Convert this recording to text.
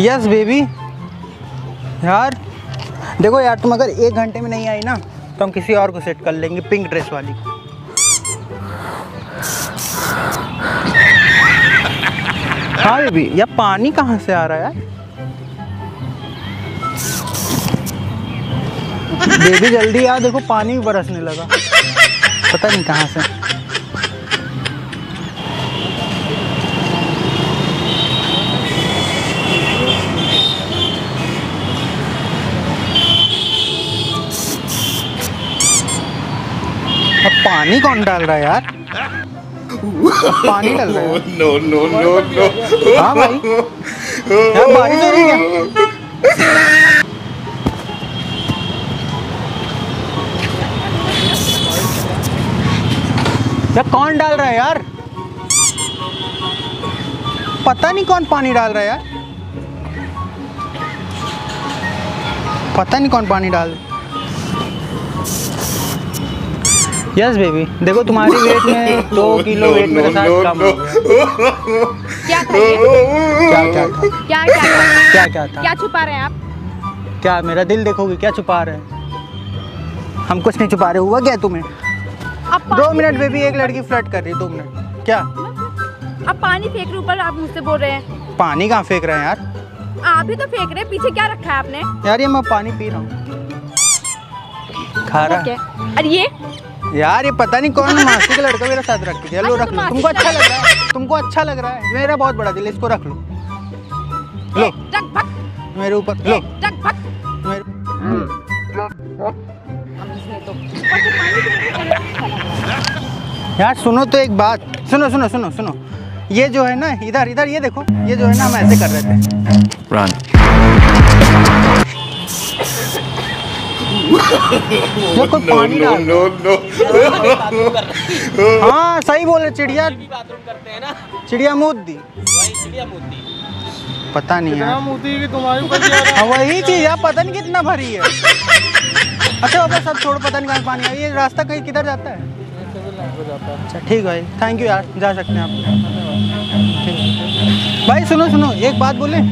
Yes baby. यार देखो यार, तुम अगर एक घंटे में नहीं आई ना तो हम किसी और को सेट कर लेंगे, पिंक ड्रेस वाली। हाँ बेबी। यार पानी कहाँ से आ रहा है यार? बेबी जल्दी यार, देखो पानी बरसने लगा, पता नहीं कहाँ से। अब पानी कौन डाल रहा है यार? पानी डाल रहा है। No no no no. हाँ भाई, यार बारिश हो रही है यार। कौन डाल रहा है यार? पता नहीं कौन पानी डाल रहा है यार, पता नहीं कौन पानी डाल। यस बेबी, देखो तुम्हारी वेट में 2 किलो वेट मेरे साथ कम हो गया। क्या छुपा रहे हैं आप? क्या मेरा दिल देखोगे? क्या छुपा रहे हैं? हम कुछ नहीं छुपा रहे। हुआ क्या तुम्हें? 2 मिनट बेबी, एक लड़की फ्लर्ट कर रही है 2 मिनट। क्या अब पानी फेंक रहे ऊपर? आप मुझसे बोल रहे हैं पानी कहाँ फेंक रहे हैं यार? आप ही तो फेंक रहे हैं, पीछे क्या रखा है आपने? यार ये मैं पानी पी रहा हूँ, खा रहा है। अरे ये यार, ये पता नहीं कौन मासी का लड़का मेरे साथ रख दिया। लो रख लो, तुमको अच्छा लग रहा है, तुमको अच्छा लग रहा है। मेरा बहुत बड़ा दिल है, इसको रख लो। लो मेरे ऊपर लो। यार सुनो तो एक बात, सुनो सुनो सुनो सुनो, ये जो है ना इधर इधर, ये देखो, ये जो है ना हम ऐसे कर रहे थे। कोई पानी डाल। No no no. हाँ सही बोले, चिड़िया बाथरूम करते हैं ना, चिड़िया मोदी, चिड़िया मोदी, पता नहीं है मोदी भी तुम्हारे ऊपर। वही चीज यार, पता नहीं कितना भरी है। अच्छा बाबा सब छोड़, पता नहीं कहाँ पानी है। ये रास्ता कहीं किधर जाता है? अच्छा ठीक है भाई, थैंक यू यार, जा सकते हैं आप। भाई सुनो सुनो, एक बात बोले,